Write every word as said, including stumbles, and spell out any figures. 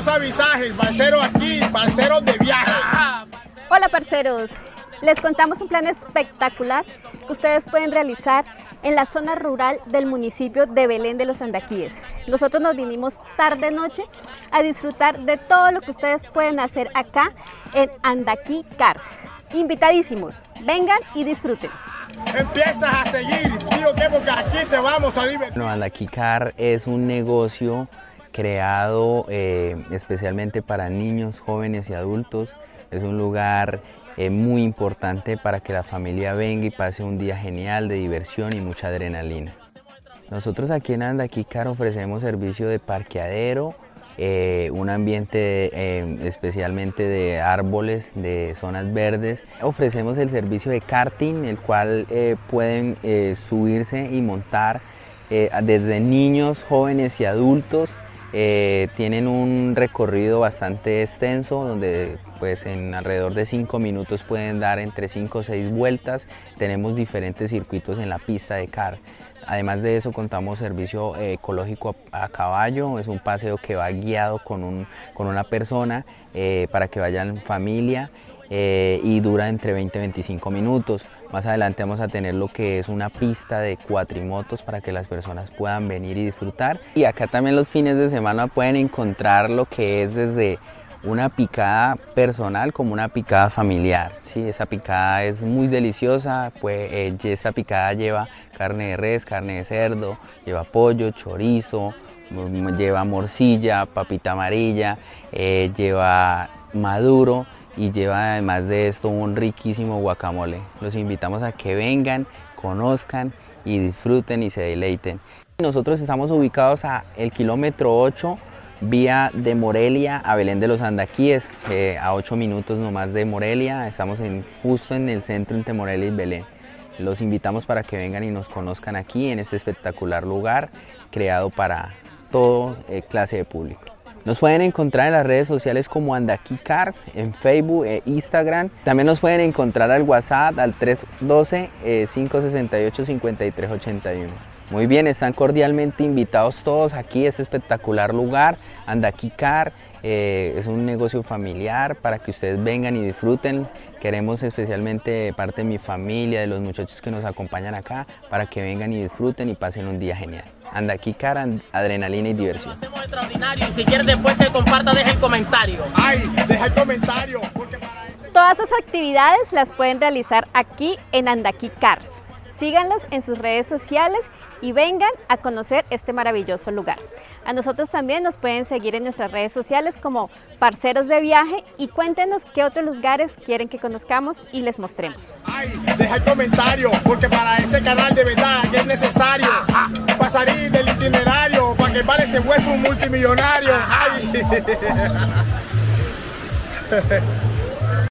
los avisajes, parceros aquí, parceros de viaje. Hola parceros, les contamos un plan espectacular que ustedes pueden realizar en la zona rural del municipio de Belén de los Andaquíes. Nosotros nos vinimos tarde noche a disfrutar de todo lo que ustedes pueden hacer acá en Andaki Karts. Invitadísimos, vengan y disfruten. Empiezas a seguir, tío, que porque aquí te vamos a divertir. Bueno, Andaki Karts es un negocio creado eh, especialmente para niños, jóvenes y adultos. Es un lugar eh, muy importante para que la familia venga y pase un día genial de diversión y mucha adrenalina. Nosotros aquí en Andaki Karts ofrecemos servicio de parqueadero, eh, un ambiente eh, especialmente de árboles, de zonas verdes. Ofrecemos el servicio de karting, el cual eh, pueden eh, subirse y montar eh, desde niños, jóvenes y adultos. Eh, tienen un recorrido bastante extenso donde pues en alrededor de cinco minutos pueden dar entre cinco o seis vueltas. Tenemos diferentes circuitos en la pista de kart. Además de eso contamos servicio eh, ecológico a, a caballo. Es un paseo que va guiado con, un, con una persona eh, para que vayan en familia eh, y dura entre veinte a veinticinco minutos. Más adelante vamos a tener lo que es una pista de cuatrimotos para que las personas puedan venir y disfrutar. Y acá también los fines de semana pueden encontrar lo que es desde una picada personal como una picada familiar. Sí, esa picada es muy deliciosa, pues eh, esta picada lleva carne de res, carne de cerdo, lleva pollo, chorizo, lleva morcilla, papita amarilla, eh, lleva maduro. Y lleva además de esto un riquísimo guacamole. Los invitamos a que vengan, conozcan y disfruten y se deleiten. Nosotros estamos ubicados a el kilómetro ocho, vía de Morelia a Belén de los Andaquíes, eh, a ocho minutos nomás de Morelia. Estamos en, justo en el centro entre Morelia y Belén. Los invitamos para que vengan y nos conozcan aquí en este espectacular lugar creado para toda eh, clase de público. Nos pueden encontrar en las redes sociales como Andaki Karts, en Facebook e Instagram. También nos pueden encontrar al WhatsApp al tres uno dos, cinco seis ocho, cinco tres ocho uno. Muy bien, están cordialmente invitados todos aquí a este espectacular lugar. Andaki Karts eh, es un negocio familiar para que ustedes vengan y disfruten. Queremos especialmente de parte de mi familia, de los muchachos que nos acompañan acá, para que vengan y disfruten y pasen un día genial. Andaki Karts, adrenalina y diversión. Hacemos extraordinario y si quieres después que comparta deja el comentario. Ay, deja el comentario. Porque para ese... Todas esas actividades las pueden realizar aquí en Andaki Karts. Síganlos en sus redes sociales y vengan a conocer este maravilloso lugar. A nosotros también nos pueden seguir en nuestras redes sociales como Parceros de Viaje y cuéntenos qué otros lugares quieren que conozcamos y les mostremos. Ay, deja el comentario, porque para ese canal de verdad es necesario pasar del itinerario para que pare ese hueso multimillonario. Ay.